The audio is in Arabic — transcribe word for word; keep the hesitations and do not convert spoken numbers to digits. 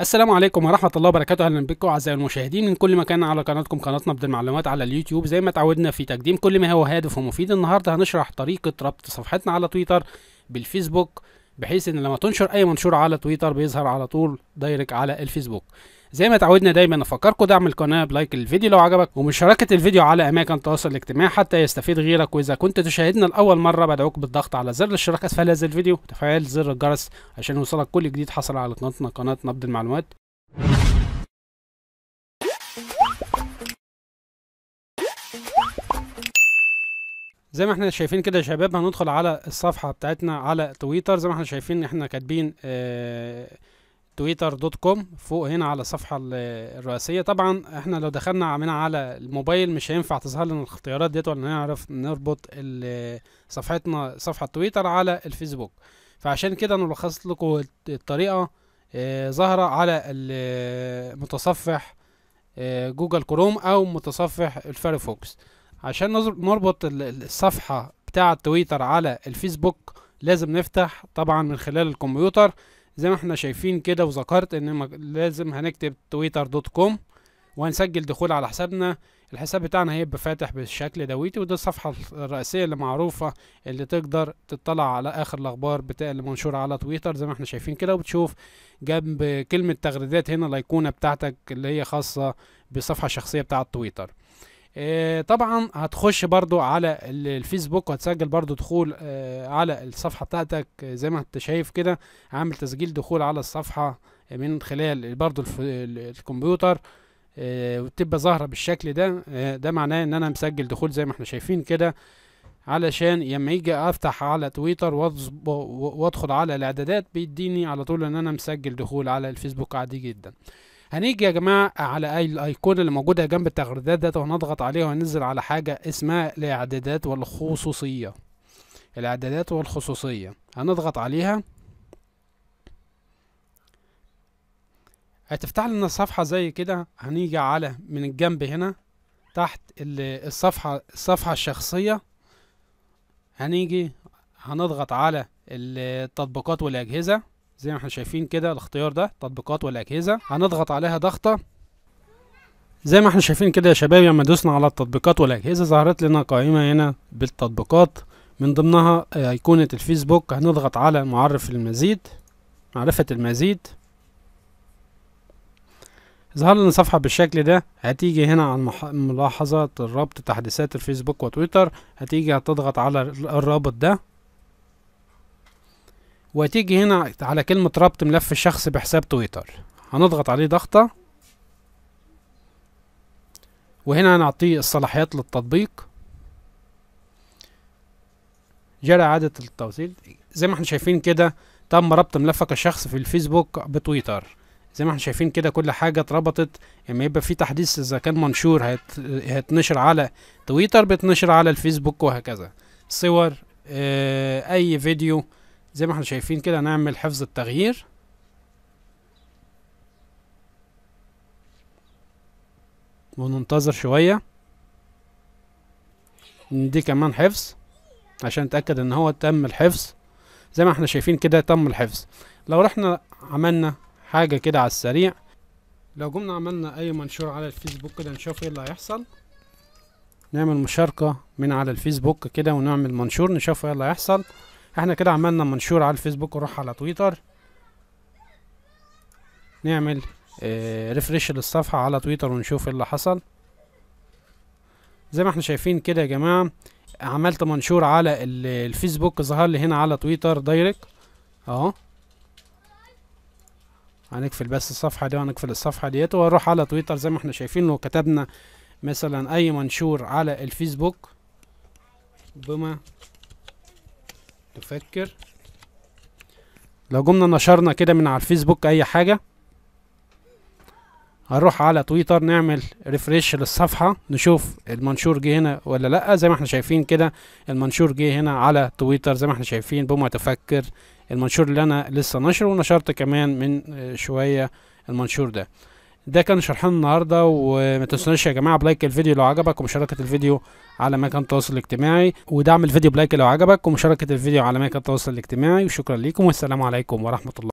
السلام عليكم ورحمه الله وبركاته. اهلا بكم اعزائي المشاهدين من كل مكان على قناتكم، قناه نبض المعلومات على اليوتيوب. زي ما تعودنا في تقديم كل ما هو هادف ومفيد، النهارده هنشرح طريقه ربط صفحتنا على تويتر بالفيسبوك، بحيث ان لما تنشر اي منشور على تويتر بيظهر على طول دايركت على الفيسبوك. زي ما تعودنا دايما افكركم دعم القناه بلايك الفيديو لو عجبك، ومشاركه الفيديو على اماكن التواصل الاجتماعي حتى يستفيد غيرك. واذا كنت تشاهدنا لاول مره بدعوك بالضغط على زر الاشتراك اسفل هذا الفيديو وتفعيل زر الجرس عشان يوصلك كل جديد حصل على قناتنا قناه نبض المعلومات. زي ما احنا شايفين كده يا شباب، هندخل على الصفحه بتاعتنا على تويتر. زي ما احنا شايفين احنا كاتبين اه تويتر دوت كوم فوق هنا على الصفحه الرئيسيه. طبعا احنا لو دخلنا عملنا على الموبايل مش هينفع تظهر لنا الاختيارات ديت، ولا هنعرف نربط صفحتنا صفحه تويتر على الفيسبوك. فعشان كده نلخص لكم الطريقه اه ظاهره على متصفح اه جوجل كروم او متصفح الفيرفوكس. عشان نربط الصفحة بتاعة تويتر على الفيسبوك لازم نفتح طبعا من خلال الكمبيوتر زي ما احنا شايفين كده، وذكرت ان لازم هنكتب تويتر دوت كوم وهنسجل دخول على حسابنا. الحساب بتاعنا هيبقى فاتح بالشكل دويتي، وده الصفحة الرئيسية اللي معروفة اللي تقدر تطلع على اخر الاخبار بتاع اللي منشورة على تويتر زي ما احنا شايفين كده. وبتشوف جنب كلمة تغريدات هنا الايقونة بتاعتك اللي هي خاصة بالصفحة الشخصية بتاعة تويتر. آه طبعا هتخش برضو على الفيسبوك وهتسجل برضو دخول آه على الصفحة بتاعتك زي ما انت شايف كده، عامل تسجيل دخول على الصفحة من خلال برضو الكمبيوتر آه وتبقى ظاهرة بالشكل ده. آه ده معناه ان انا مسجل دخول زي ما احنا شايفين كده، علشان لما يجي افتح على تويتر وادخل على الاعدادات بيديني على طول ان انا مسجل دخول على الفيسبوك عادي جدا. هنيجي يا جماعه على اي الايقونه اللي موجوده جنب التغريدات ده وهنضغط عليها وهننزل على حاجه اسمها الاعدادات والخصوصيه. الاعدادات والخصوصيه هنضغط عليها هتفتح لنا صفحه زي كده. هنيجي على من الجنب هنا تحت الصفحه الصفحه الشخصيه، هنيجي هنضغط على التطبيقات والاجهزه زي ما احنا شايفين كده. الاختيار ده تطبيقات والاجهزه هنضغط عليها ضغطه زي ما احنا شايفين كده يا شباب. لما دوسنا على التطبيقات والاجهزه ظهرت لنا قائمه هنا بالتطبيقات من ضمنها ايقونه الفيسبوك. هنضغط على معرف المزيد، معرفه المزيد ظهر لنا صفحه بالشكل ده. هتيجي هنا عن ملاحظه الربط تحديثات الفيسبوك وتويتر، هتيجي هتضغط على الرابط ده وهتيجي هنا على كلمة ربط ملف الشخص بحساب تويتر، هنضغط عليه ضغطة وهنا هنعطيه الصلاحيات للتطبيق، جرى إعادة التوصيل. زي ما احنا شايفين كده تم ربط ملفك الشخصي في الفيسبوك بتويتر. زي ما احنا شايفين كده كل حاجة اتربطت. لما يعني يبقى في تحديث إذا كان منشور هت... هتنشر على تويتر بتنشر على الفيسبوك وهكذا. صور اه... أي فيديو زي ما احنا شايفين كده. نعمل حفظ التغيير وننتظر شوية، ندي كمان حفظ عشان نتأكد ان هو تم الحفظ. زي ما احنا شايفين كده تم الحفظ. لو رحنا عملنا حاجة كده على السريع، لو جمنا عملنا اي منشور على الفيسبوك كده نشوف ايه اللي هيحصل. نعمل مشاركة من على الفيسبوك كده ونعمل منشور نشوف ايه اللي هيحصل. احنا كده عملنا منشور على الفيسبوك. نروح على تويتر نعمل اه ريفريش للصفحة على تويتر ونشوف اللي حصل. زي ما احنا شايفين كده يا جماعة عملت منشور على الفيسبوك ظهر لي هنا على تويتر دايركت اهو. هنقفل بس الصفحة دي وهنقفل الصفحة ديت وهنروح على تويتر. زي ما احنا شايفين لو كتبنا مثلا اي منشور على الفيسبوك بما تفكر، لو جمنا نشرنا كده من على الفيسبوك اي حاجة، هنروح على تويتر نعمل ريفريش للصفحة نشوف المنشور جه هنا ولا لا. زي ما احنا شايفين كده المنشور جه هنا على تويتر زي ما احنا شايفين بما تفكر، المنشور اللي انا لسه نشره ونشرت كمان من شوية المنشور ده. ده كان شرحنا النهارده، وما تنسوناش يا جماعه بلايك الفيديو لو عجبك ومشاركه الفيديو على مكان التواصل الاجتماعي، ودعم الفيديو بلايك لو عجبك ومشاركه الفيديو على مكان التواصل الاجتماعي. وشكرا ليكم والسلام عليكم ورحمه الله.